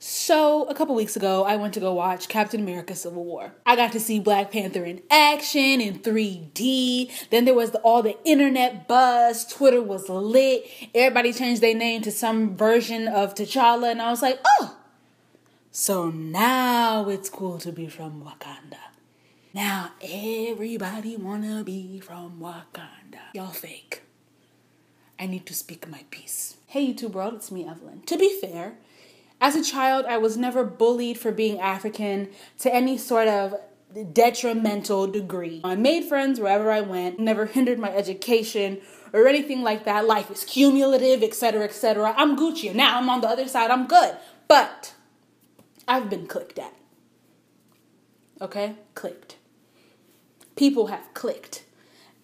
So a couple weeks ago, I went to go watch Captain America: Civil War. I got to see Black Panther in action in 3D. Then there was all the internet buzz. Twitter was lit. Everybody changed their name to some version of T'Challa. And I was like, oh, so now it's cool to be from Wakanda. Now everybody wanna be from Wakanda. Y'all fake. I need to speak my piece. Hey YouTube world, it's me, Evelyn. To be fair, as a child, I was never bullied for being African to any sort of detrimental degree. I made friends wherever I went, never hindered my education or anything like that. Life is cumulative, etc., etc. I'm Gucci. Now I'm on the other side. I'm good. But I've been clicked at. Okay? Clicked. People have clicked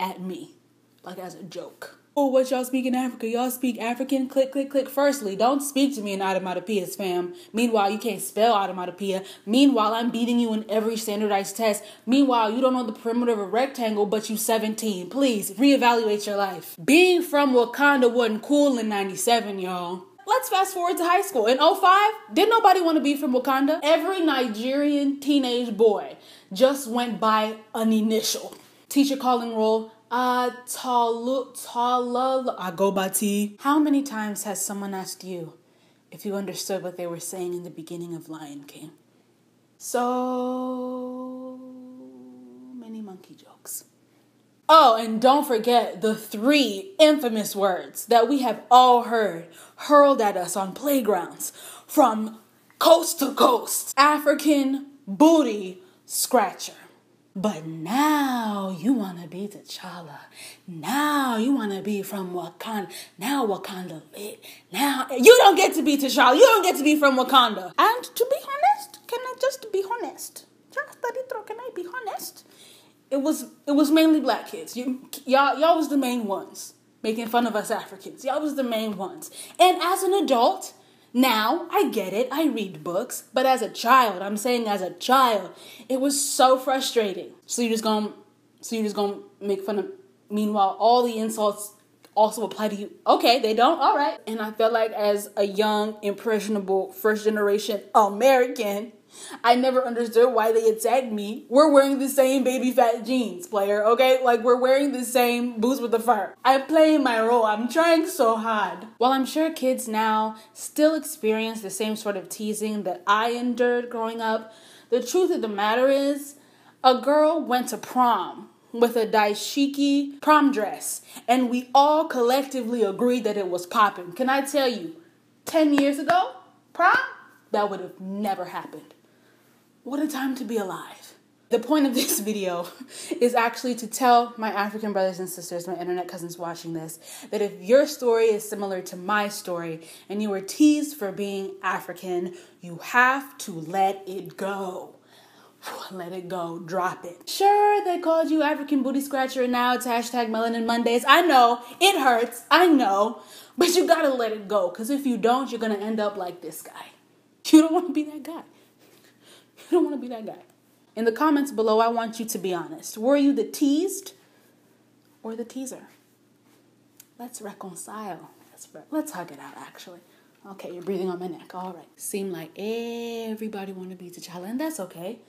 at me, like as a joke. Oh, what y'all speak in Africa? Y'all speak African? Click, click, click. Firstly, don't speak to me in onomatopoeias, fam. Meanwhile, you can't spell onomatopoeia. Meanwhile, I'm beating you in every standardized test. Meanwhile, you don't know the perimeter of a rectangle, but you 17. Please, reevaluate your life. Being from Wakanda wasn't cool in 97, y'all. Let's fast forward to high school. In 05, did nobody want to be from Wakanda? Every Nigerian teenage boy just went by an initial. Teacher calling roll. I go by T. How many times has someone asked you if you understood what they were saying in the beginning of Lion King? So many monkey jokes. Oh, and don't forget the three infamous words that we have all heard hurled at us on playgrounds from coast to coast. African booty scratcher. But now you want to be T'Challa. Now you want to be from Wakanda. Now Wakanda lit. Now you don't get to be T'Challa. You don't get to be from Wakanda. And to be honest, can I just be honest? Can I be honest? It was mainly black kids. Y'all was the main ones making fun of us Africans. Y'all was the main ones. And as an adult, now, I get it, I read books, but as a child, I'm saying as a child, it was so frustrating. So you're just gonna make fun of, meanwhile, all the insults also apply to you. Okay, they don't, all right. And I felt like as a young, impressionable, first generation American, I never understood why they attacked me. We're wearing the same baby fat jeans, player, okay? Like, we're wearing the same boots with the fur. I'm playing my role. I'm trying so hard. While I'm sure kids now still experience the same sort of teasing that I endured growing up, the truth of the matter is, a girl went to prom with a DASHIKI prom dress, and we all collectively agreed that it was poppin'. Can I tell you, 10 years ago, prom? That would have never happened. What a time to be alive. The point of this video is actually to tell my African brothers and sisters, my internet cousins watching this, that if your story is similar to my story and you were teased for being African, you have to let it go. Let it go. Drop it. Sure, they called you African booty scratcher and now it's hashtag Melanin Mondays. I know. It hurts. I know. But you gotta let it go, because if you don't, you're gonna end up like this guy. You don't want to be that guy. You don't want to be that guy. In the comments below, I want you to be honest. Were you the teased or the teaser? Let's reconcile. Let's hug it out, actually. Okay, you're breathing on my neck. All right. Seemed like everybody wanted to be T'Challa, and that's okay.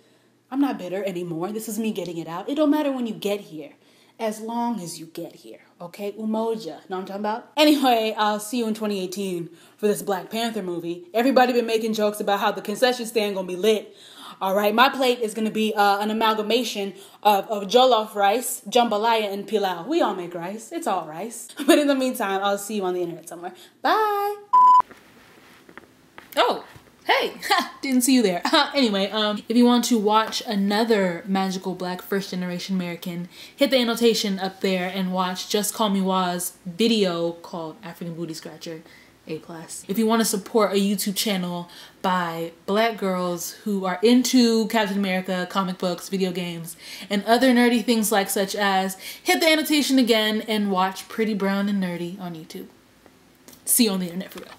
I'm not bitter anymore. This is me getting it out. It don't matter when you get here, as long as you get here. Okay, Umoja. Know what I'm talking about? Anyway, I'll see you in 2018 for this Black Panther movie. Everybody been making jokes about how the concession stand gonna be lit. All right, my plate is gonna be an amalgamation of jollof rice, jambalaya, and pilau. We all make rice. It's all rice. But in the meantime, I'll see you on the internet somewhere. Bye. Oh. Hey, didn't see you there. Anyway, if you want to watch another magical black first generation American, hit the annotation up there and watch Just Call Me Wa's video called African Booty Scratcher A+. If you want to support a YouTube channel by black girls who are into Captain America, comic books, video games, and other nerdy things like such as, hit the annotation again and watch Pretty Brown and Nerdy on YouTube. See you on the internet for real.